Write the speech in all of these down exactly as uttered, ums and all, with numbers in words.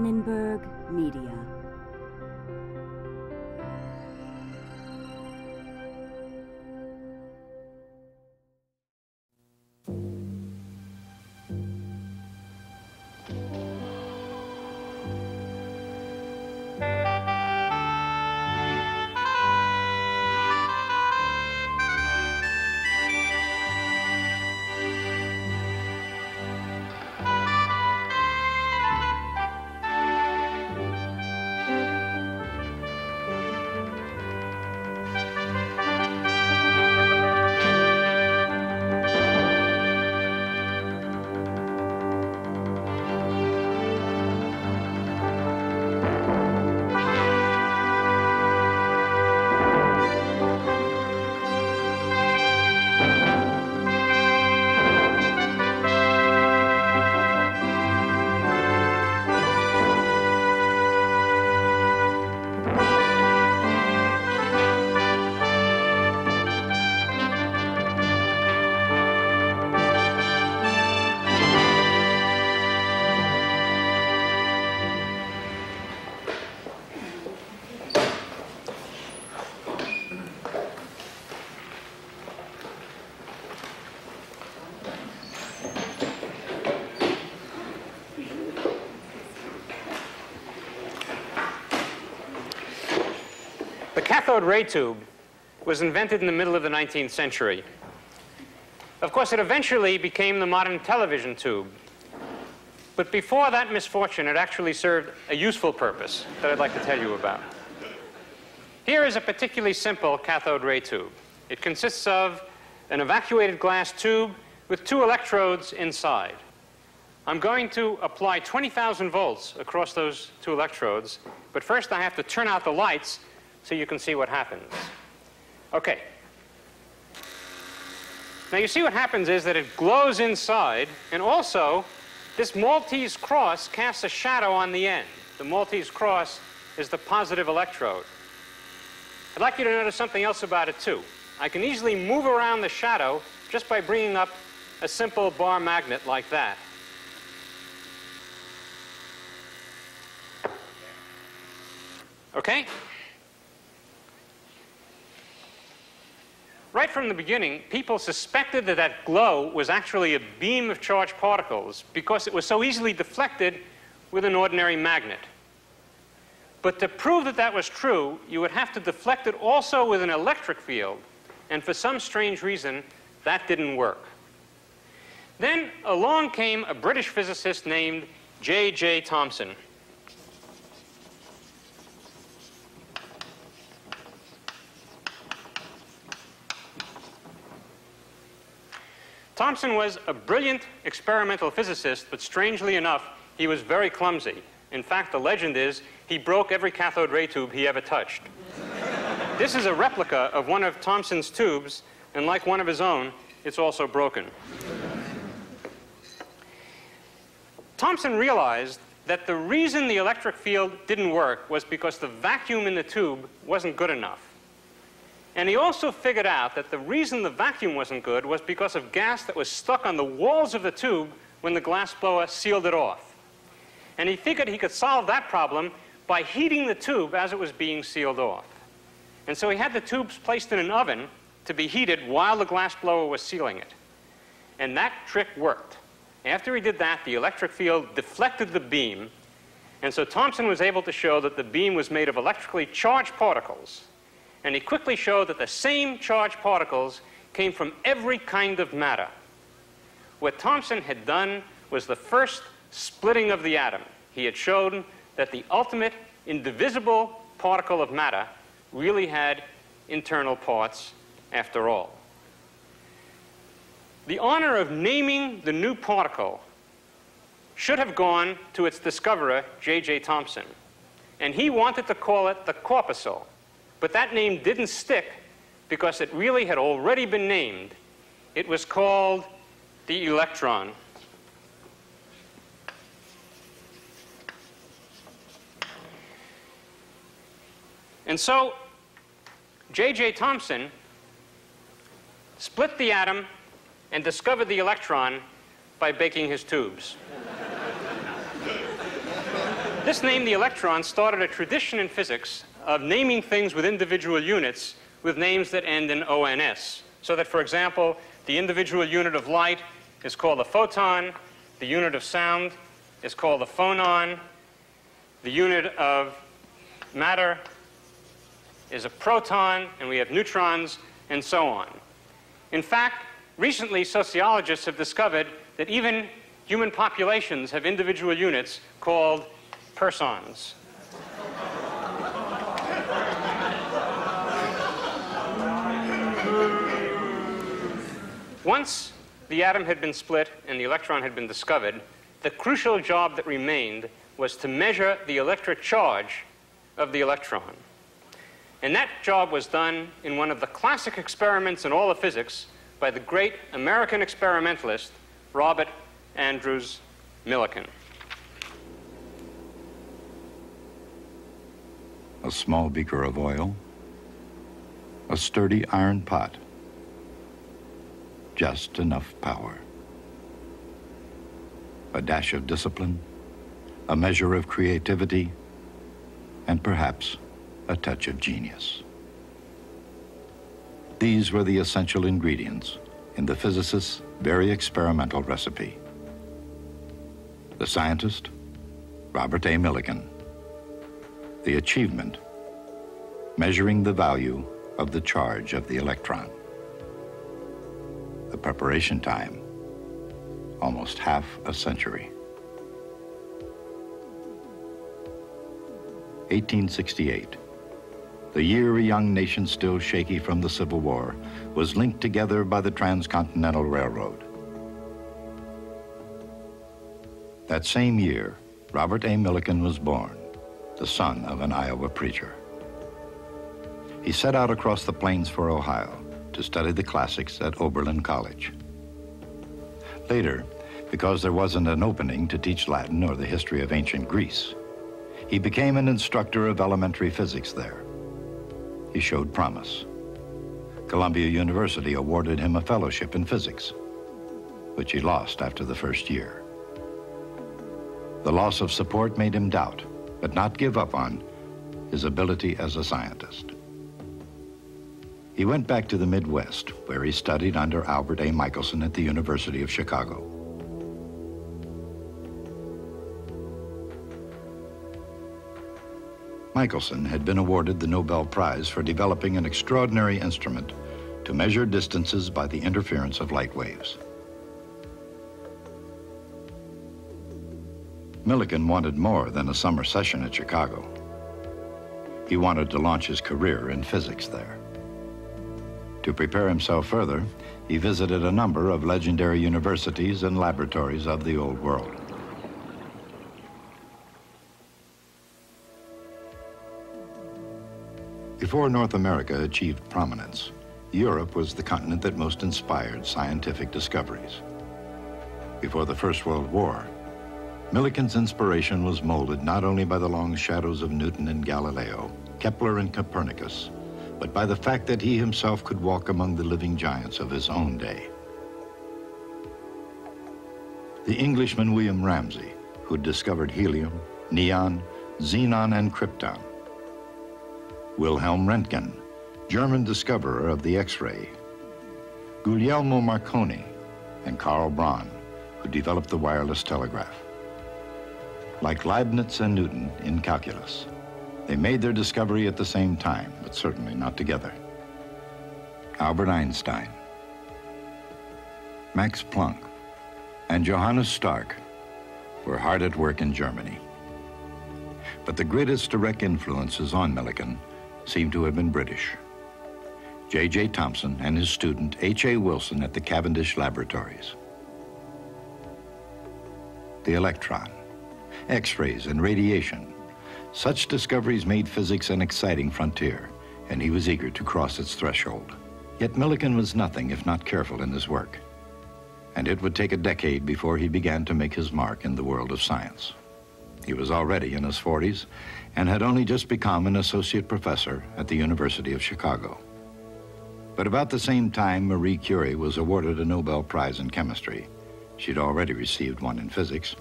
Annenberg Media. The cathode ray tube was invented in the middle of the nineteenth century. Of course, it eventually became the modern television tube. But before that misfortune, it actually served a useful purpose that I'd like to tell you about. Here is a particularly simple cathode ray tube. It consists of an evacuated glass tube with two electrodes inside. I'm going to apply twenty thousand volts across those two electrodes, but first I have to turn out the lights so you can see what happens. Okay. Now you see what happens is that it glows inside, and also this Maltese cross casts a shadow on the end. The Maltese cross is the positive electrode. I'd like you to notice something else about it too. I can easily move around the shadow just by bringing up a simple bar magnet like that. Okay? Right from the beginning, people suspected that that glow was actually a beam of charged particles because it was so easily deflected with an ordinary magnet. But to prove that that was true, you would have to deflect it also with an electric field, and for some strange reason, that didn't work. Then along came a British physicist named J J Thomson. Thomson was a brilliant experimental physicist, but strangely enough, he was very clumsy. In fact, the legend is he broke every cathode ray tube he ever touched. This is a replica of one of Thomson's tubes, and like one of his own, it's also broken. Thomson realized that the reason the electric field didn't work was because the vacuum in the tube wasn't good enough. And he also figured out that the reason the vacuum wasn't good was because of gas that was stuck on the walls of the tube when the glass blower sealed it off. And he figured he could solve that problem by heating the tube as it was being sealed off. And so he had the tubes placed in an oven to be heated while the glass blower was sealing it. And that trick worked. After he did that, the electric field deflected the beam. And so Thomson was able to show that the beam was made of electrically charged particles. And he quickly showed that the same charged particles came from every kind of matter. What Thomson had done was the first splitting of the atom. He had shown that the ultimate indivisible particle of matter really had internal parts after all. The honor of naming the new particle should have gone to its discoverer, J J Thomson. And he wanted to call it the corpuscle. But that name didn't stick because it really had already been named. It was called the electron. And so J J Thomson split the atom and discovered the electron by baking his tubes. This name, the electron, started a tradition in physics of naming things with individual units with names that end in ons. So that, for example, the individual unit of light is called a photon, the unit of sound is called a phonon, the unit of matter is a proton, and we have neutrons, and so on. In fact, recently sociologists have discovered that even human populations have individual units called persons. Once the atom had been split and the electron had been discovered, the crucial job that remained was to measure the electric charge of the electron. And that job was done in one of the classic experiments in all of physics by the great American experimentalist Robert Andrews Millikan. A small beaker of oil, a sturdy iron pot, just enough power, a dash of discipline, a measure of creativity, and perhaps a touch of genius. These were the essential ingredients in the physicist's very experimental recipe. The scientist, Robert A. Millikan. The achievement, measuring the value of the charge of the electron. The preparation time, almost half a century. eighteen sixty-eight, the year a young nation still shaky from the Civil War was linked together by the Transcontinental Railroad. That same year, Robert A. Millikan was born, the son of an Iowa preacher. He set out across the plains for Ohio to study the classics at Oberlin College. Later, because there wasn't an opening to teach Latin or the history of ancient Greece, he became an instructor of elementary physics there. He showed promise. Columbia University awarded him a fellowship in physics, which he lost after the first year. The loss of support made him doubt, but not give up on, his ability as a scientist. He went back to the Midwest, where he studied under Albert A. Michelson at the University of Chicago. Michelson had been awarded the Nobel Prize for developing an extraordinary instrument to measure distances by the interference of light waves. Millikan wanted more than a summer session at Chicago. He wanted to launch his career in physics there. To prepare himself further, he visited a number of legendary universities and laboratories of the old world. Before North America achieved prominence, Europe was the continent that most inspired scientific discoveries. Before the First World War, Millikan's inspiration was molded not only by the long shadows of Newton and Galileo, Kepler and Copernicus, but by the fact that he himself could walk among the living giants of his own day. The Englishman William Ramsay, who discovered helium, neon, xenon, and krypton, Wilhelm Röntgen, German discoverer of the X-ray, Guglielmo Marconi, and Karl Braun, who developed the wireless telegraph. Like Leibniz and Newton in calculus, they made their discovery at the same time, but certainly not together. Albert Einstein, Max Planck, and Johannes Stark were hard at work in Germany. But the greatest direct influences on Millikan seem to have been British. J J Thomson and his student H A Wilson at the Cavendish Laboratories. The electron, X-rays and radiation. Such discoveries made physics an exciting frontier, and he was eager to cross its threshold. Yet Millikan was nothing if not careful in his work, and it would take a decade before he began to make his mark in the world of science. He was already in his forties and had only just become an associate professor at the University of Chicago. But about the same time, Marie Curie was awarded a Nobel Prize in chemistry. She'd already received one in physics,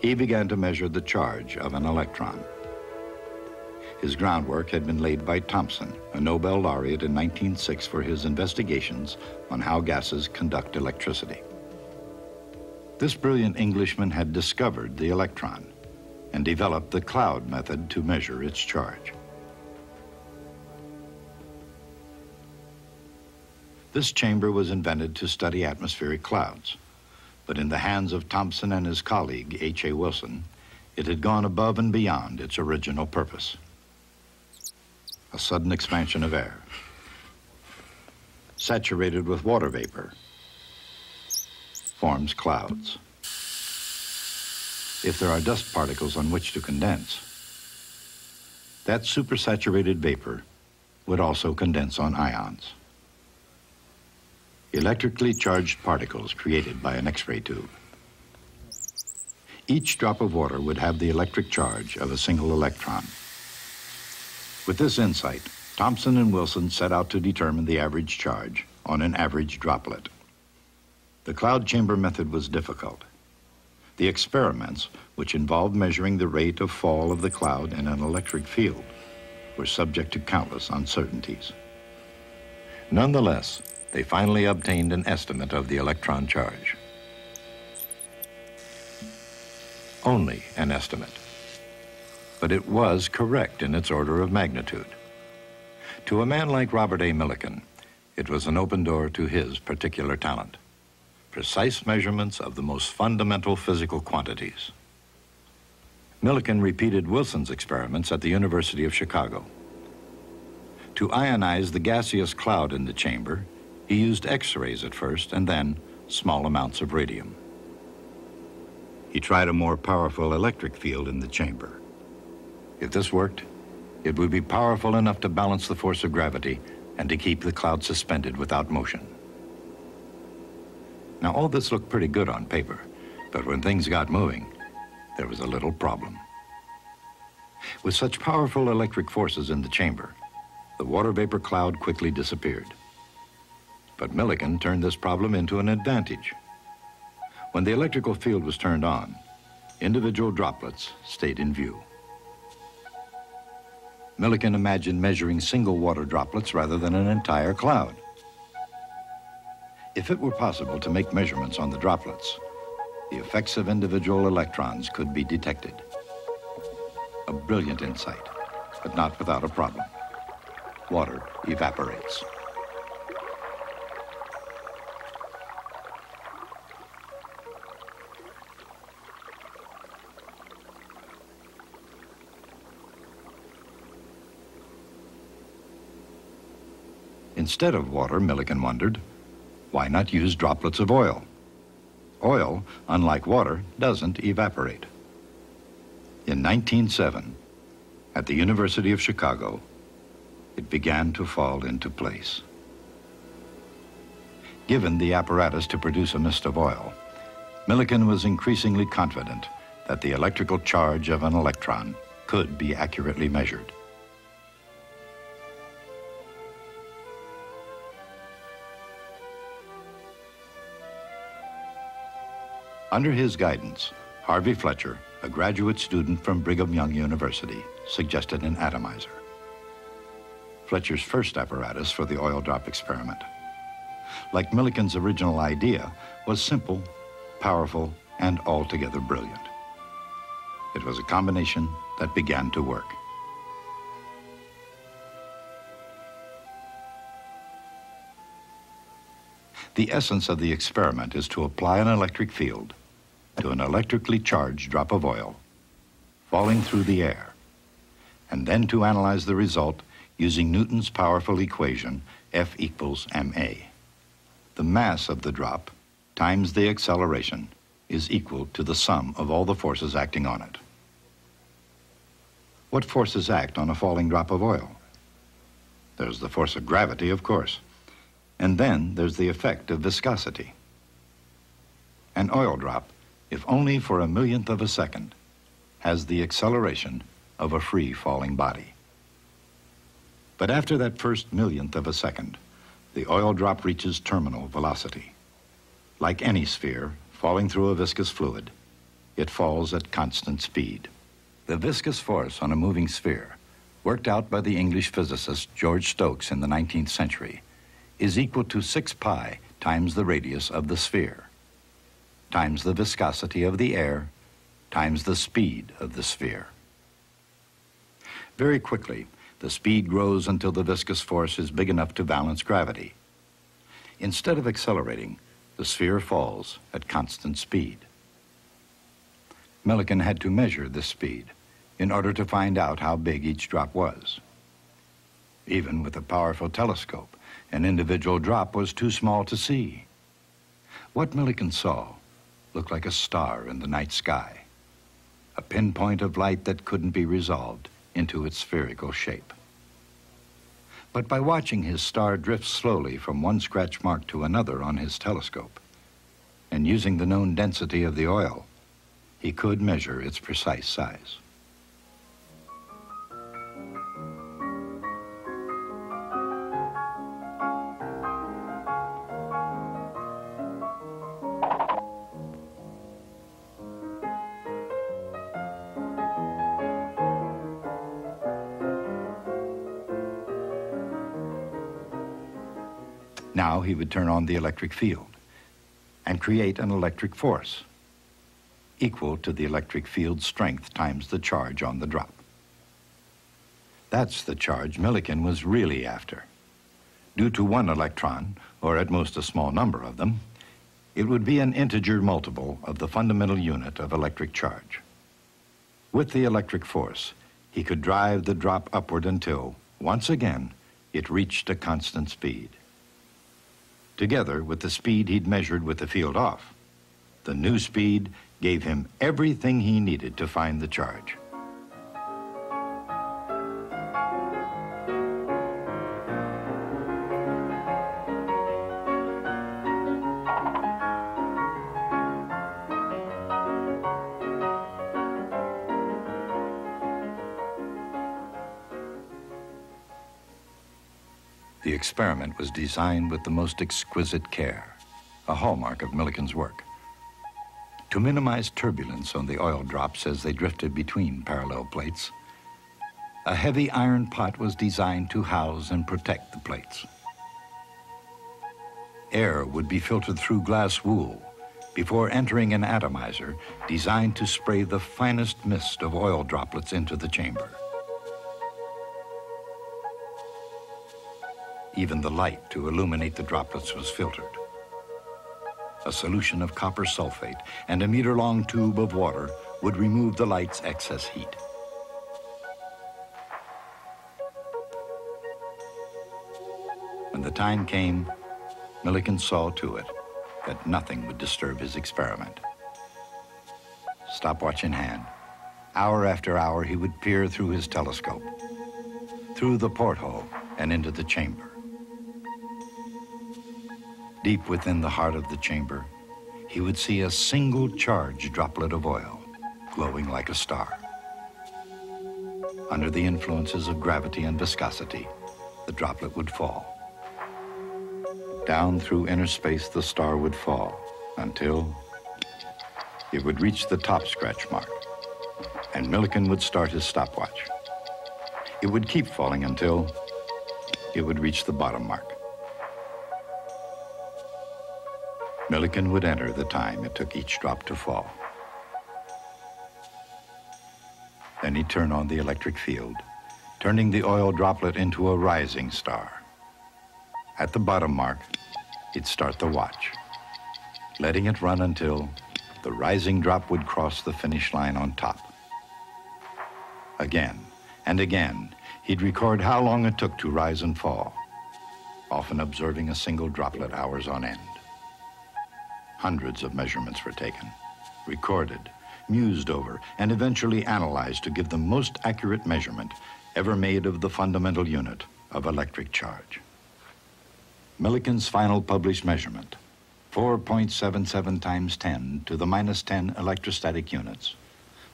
he began to measure the charge of an electron. His groundwork had been laid by Thomson, a Nobel laureate in nineteen oh six for his investigations on how gases conduct electricity. This brilliant Englishman had discovered the electron and developed the cloud method to measure its charge. This chamber was invented to study atmospheric clouds, but in the hands of Thomson and his colleague, H A Wilson, it had gone above and beyond its original purpose. A sudden expansion of air, saturated with water vapor, forms clouds. If there are dust particles on which to condense, that supersaturated vapor would also condense on ions. Electrically charged particles created by an X-ray tube. Each drop of water would have the electric charge of a single electron. With this insight, Thomson and Wilson set out to determine the average charge on an average droplet. The cloud chamber method was difficult. The experiments, which involved measuring the rate of fall of the cloud in an electric field, were subject to countless uncertainties. Nonetheless, they finally obtained an estimate of the electron charge. Only an estimate, but it was correct in its order of magnitude. To a man like Robert A. Millikan, it was an open door to his particular talent: precise measurements of the most fundamental physical quantities. Millikan repeated Wilson's experiments at the University of Chicago. To ionize the gaseous cloud in the chamber, he used X-rays at first and then small amounts of radium. He tried a more powerful electric field in the chamber. If this worked, it would be powerful enough to balance the force of gravity and to keep the cloud suspended without motion. Now, all this looked pretty good on paper, but when things got moving, there was a little problem. With such powerful electric forces in the chamber, the water vapor cloud quickly disappeared. But Millikan turned this problem into an advantage. When the electrical field was turned on, individual droplets stayed in view. Millikan imagined measuring single water droplets rather than an entire cloud. If it were possible to make measurements on the droplets, the effects of individual electrons could be detected. A brilliant insight, but not without a problem. Water evaporates. Instead of water, Millikan wondered, why not use droplets of oil? Oil, unlike water, doesn't evaporate. In nineteen oh seven, at the University of Chicago, it began to fall into place. Given the apparatus to produce a mist of oil, Millikan was increasingly confident that the electrical charge of an electron could be accurately measured. Under his guidance, Harvey Fletcher, a graduate student from Brigham Young University, suggested an atomizer, Fletcher's first apparatus for the oil drop experiment. Like Millikan's original idea, it was simple, powerful, and altogether brilliant. It was a combination that began to work. The essence of the experiment is to apply an electric field to an electrically charged drop of oil falling through the air, and then to analyze the result using Newton's powerful equation, F equals ma. The mass of the drop times the acceleration is equal to the sum of all the forces acting on it. What forces act on a falling drop of oil? There's the force of gravity, of course. And then there's the effect of viscosity. An oil drop, if only for a millionth of a second, has the acceleration of a free falling body. But after that first millionth of a second, the oil drop reaches terminal velocity. Like any sphere falling through a viscous fluid, it falls at constant speed. The viscous force on a moving sphere, worked out by the English physicist George Stokes in the nineteenth century, is equal to six pi times the radius of the sphere, times the viscosity of the air, times the speed of the sphere. Very quickly, the speed grows until the viscous force is big enough to balance gravity. Instead of accelerating, the sphere falls at constant speed. Millikan had to measure this speed in order to find out how big each drop was. Even with a powerful telescope, an individual drop was too small to see. What Millikan saw looked like a star in the night sky, a pinpoint of light that couldn't be resolved into its spherical shape. But by watching his star drift slowly from one scratch mark to another on his telescope, and using the known density of the oil, he could measure its precise size. Now he would turn on the electric field and create an electric force equal to the electric field's strength times the charge on the drop. That's the charge Millikan was really after. Due to one electron, or at most a small number of them, it would be an integer multiple of the fundamental unit of electric charge. With the electric force, he could drive the drop upward until, once again, it reached a constant speed. Together with the speed he'd measured with the field off, the new speed gave him everything he needed to find the charge. The experiment was designed with the most exquisite care, a hallmark of Millikan's work. To minimize turbulence on the oil drops as they drifted between parallel plates, a heavy iron pot was designed to house and protect the plates. Air would be filtered through glass wool before entering an atomizer designed to spray the finest mist of oil droplets into the chamber. Even the light to illuminate the droplets was filtered. A solution of copper sulfate and a meter-long tube of water would remove the light's excess heat. When the time came, Millikan saw to it that nothing would disturb his experiment. Stopwatch in hand, hour after hour, he would peer through his telescope, through the porthole and into the chamber. Deep within the heart of the chamber, he would see a single charged droplet of oil, glowing like a star. Under the influences of gravity and viscosity, the droplet would fall. Down through inner space, the star would fall until it would reach the top scratch mark, and Millikan would start his stopwatch. It would keep falling until it would reach the bottom mark. Millikan would enter the time it took each drop to fall. Then he'd turn on the electric field, turning the oil droplet into a rising star. At the bottom mark, he'd start the watch, letting it run until the rising drop would cross the finish line on top. Again and again, he'd record how long it took to rise and fall, often observing a single droplet hours on end. Hundreds of measurements were taken, recorded, mused over, and eventually analyzed to give the most accurate measurement ever made of the fundamental unit of electric charge. Millikan's final published measurement, four point seven seven times ten to the minus ten electrostatic units,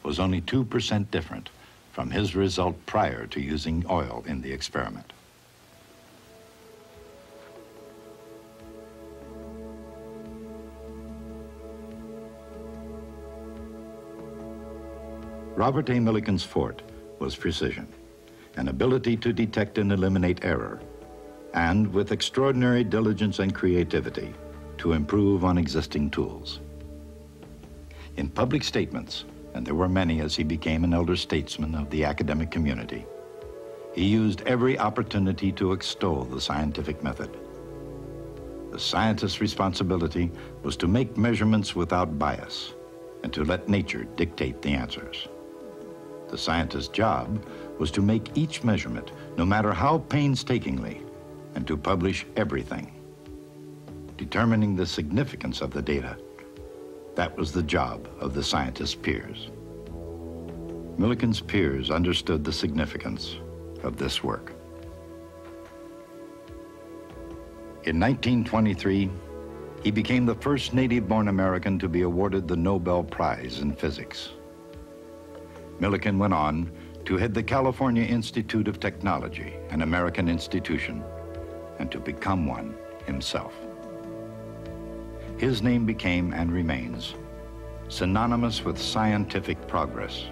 was only two percent different from his result prior to using oil in the experiment. Robert A. Millikan's forte was precision, an ability to detect and eliminate error, and with extraordinary diligence and creativity to improve on existing tools. In public statements, and there were many as he became an elder statesman of the academic community, he used every opportunity to extol the scientific method. The scientist's responsibility was to make measurements without bias and to let nature dictate the answers. The scientist's job was to make each measurement, no matter how painstakingly, and to publish everything. Determining the significance of the data, that was the job of the scientist's peers. Millikan's peers understood the significance of this work. In nineteen twenty-three, he became the first native-born American to be awarded the Nobel Prize in Physics. Millikan went on to head the California Institute of Technology, an American institution, and to become one himself. His name became and remains synonymous with scientific progress.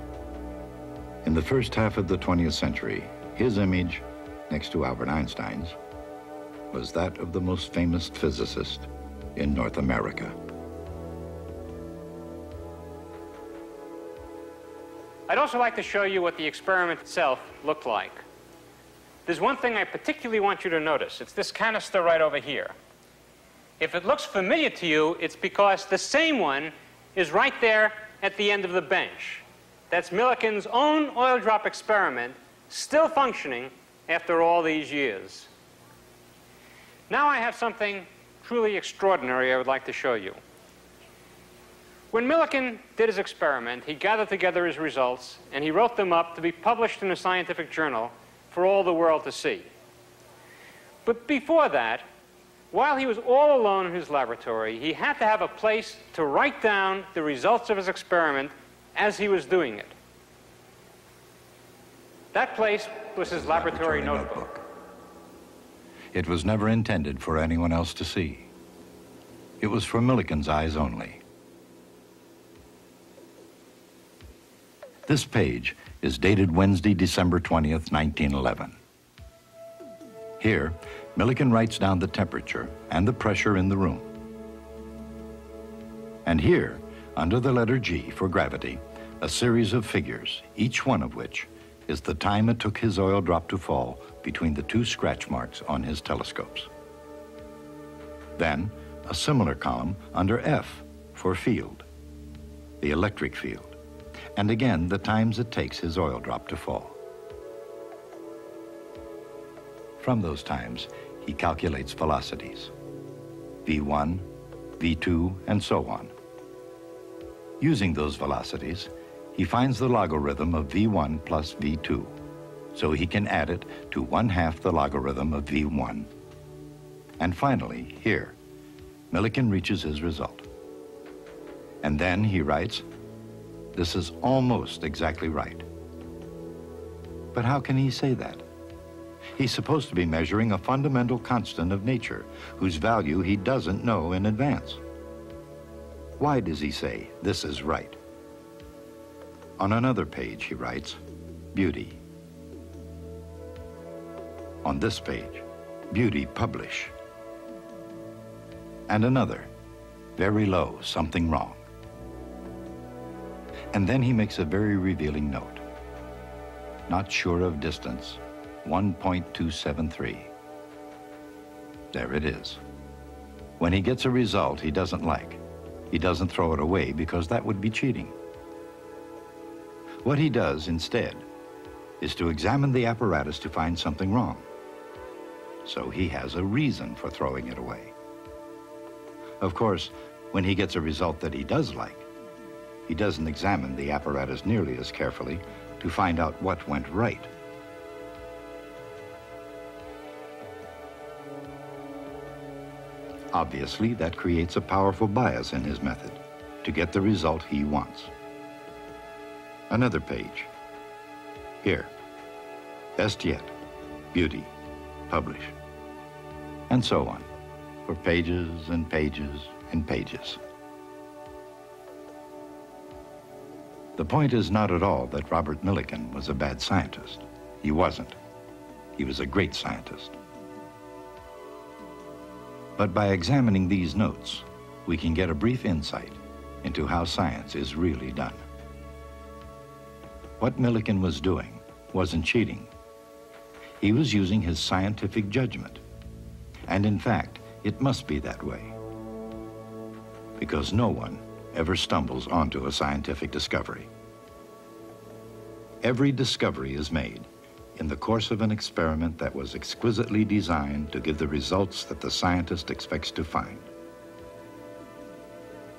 In the first half of the twentieth century, his image, next to Albert Einstein's, was that of the most famous physicist in North America. I'd also like to show you what the experiment itself looked like. There's one thing I particularly want you to notice. It's this canister right over here. If it looks familiar to you, it's because the same one is right there at the end of the bench. That's Millikan's own oil drop experiment, still functioning after all these years. Now I have something truly extraordinary I would like to show you. When Millikan did his experiment, he gathered together his results and he wrote them up to be published in a scientific journal for all the world to see. But before that, while he was all alone in his laboratory, he had to have a place to write down the results of his experiment as he was doing it. That place was his laboratory notebook. It was never intended for anyone else to see. It was for Millikan's eyes only. This page is dated Wednesday, December twentieth, nineteen eleven. Here, Millikan writes down the temperature and the pressure in the room. And here, under the letter G for gravity, a series of figures, each one of which is the time it took his oil drop to fall between the two scratch marks on his telescopes. Then, a similar column under F for field, the electric field, and again the times it takes his oil drop to fall. From those times, he calculates velocities, V one, V two, and so on. Using those velocities, he finds the logarithm of V one plus V two, so he can add it to one-half the logarithm of V one. And finally, here, Millikan reaches his result. And then he writes, "This is almost exactly right." But how can he say that? He's supposed to be measuring a fundamental constant of nature, whose value he doesn't know in advance. Why does he say, "This is right"? On another page, he writes, "Beauty." On this page, "Beauty, publish." And another, "Very low, something wrong." And then he makes a very revealing note. "Not sure of distance, one point two seven three. There it is. When he gets a result he doesn't like, he doesn't throw it away because that would be cheating. What he does instead is to examine the apparatus to find something wrong. So he has a reason for throwing it away. Of course, when he gets a result that he does like, he doesn't examine the apparatus nearly as carefully to find out what went right. Obviously, that creates a powerful bias in his method to get the result he wants. Another page. Here, "Best yet, beauty, publish," and so on, for pages and pages and pages. The point is not at all that Robert Millikan was a bad scientist. He wasn't. He was a great scientist. But by examining these notes, we can get a brief insight into how science is really done. What Millikan was doing wasn't cheating. He was using his scientific judgment. And in fact, it must be that way, because no one ever stumbles onto a scientific discovery. Every discovery is made in the course of an experiment that was exquisitely designed to give the results that the scientist expects to find.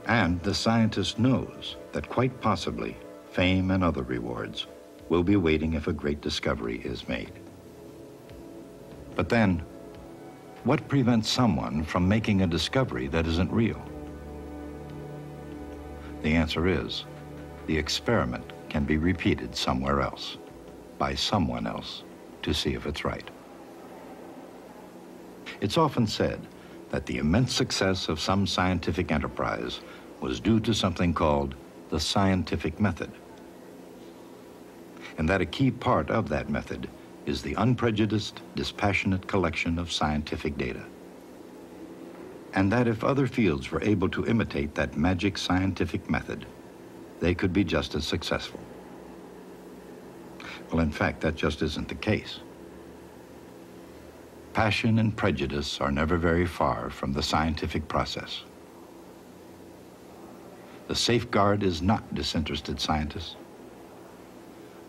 And the scientist knows that quite possibly fame and other rewards will be waiting if a great discovery is made. But then, what prevents someone from making a discovery that isn't real? The answer is, the experiment can be repeated somewhere else, by someone else, to see if it's right. It's often said that the immense success of some scientific enterprise was due to something called the scientific method, and that a key part of that method is the unprejudiced, dispassionate collection of scientific data. And that if other fields were able to imitate that magic scientific method, they could be just as successful. Well, in fact, that just isn't the case. Passion and prejudice are never very far from the scientific process. The safeguard is not disinterested scientists,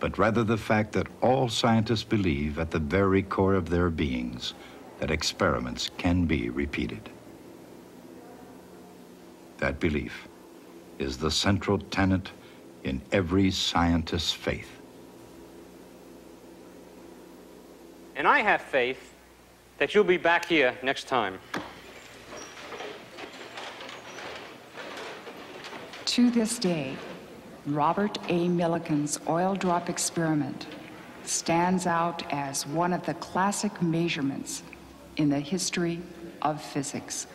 but rather the fact that all scientists believe at the very core of their beings that experiments can be repeated. That belief is the central tenet in every scientist's faith. And I have faith that you'll be back here next time. To this day, Robert A. Millikan's oil drop experiment stands out as one of the classic measurements in the history of physics.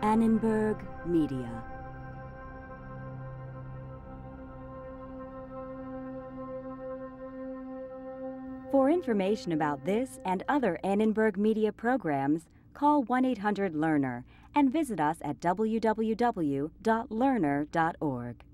Annenberg Media. For information about this and other Annenberg Media programs, call one eight hundred learner and visit us at w w w dot learner dot org.